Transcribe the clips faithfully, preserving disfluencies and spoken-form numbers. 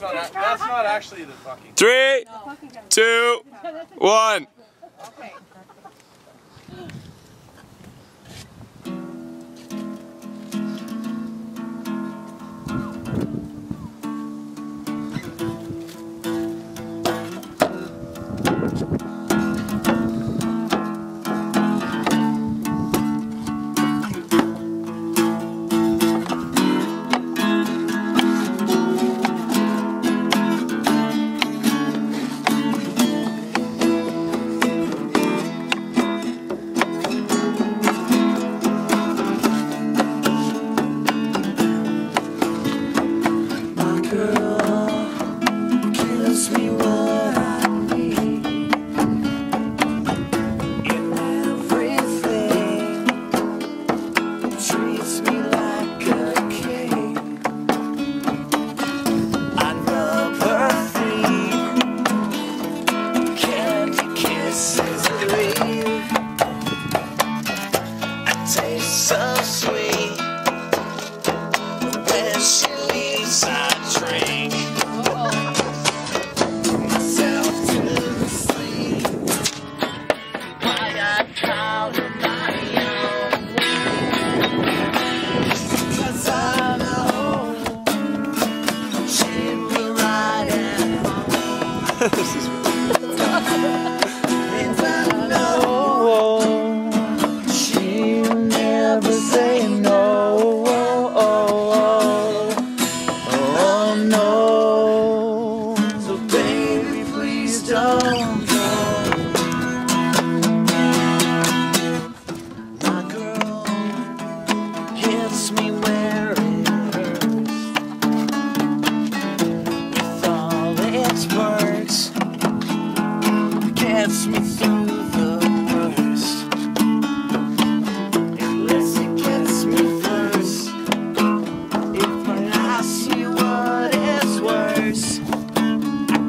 That's not, a, that's not actually the fucking... Three, no. two, one. Okay. This is and I know she'll never say no. Oh, oh, oh no. So baby, please don't go. My girl hits me where it hurts with all its words. Gets me through the worst. Unless it gets me first. If I see what is worse, I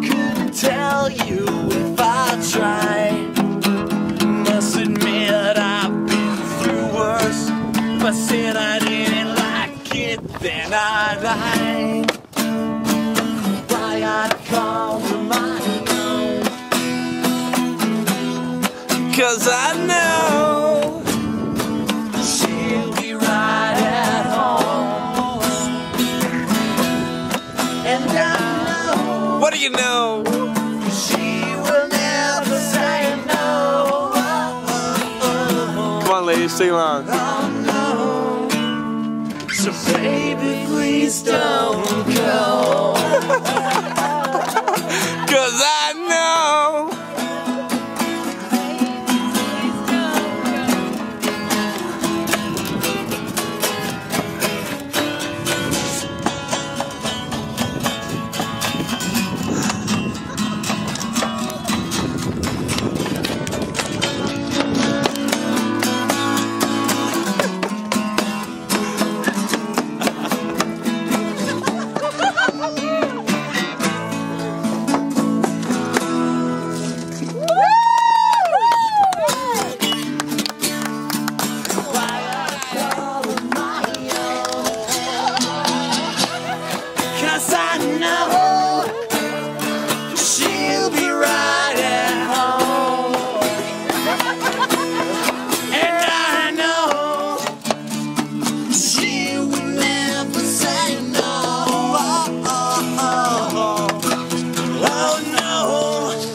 couldn't tell you if I tried. Must admit I've been through worse. If I said I didn't like it, then I lied. Why I call the mind. 'Cause I know she'll be right at home. And I know, what do you know? She will never say no. Come on, ladies, sing along. Oh no. So baby, please don't go. 'Cause I know. Please don't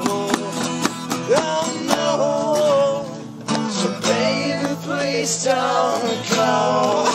go. Oh no. So baby, please don't go.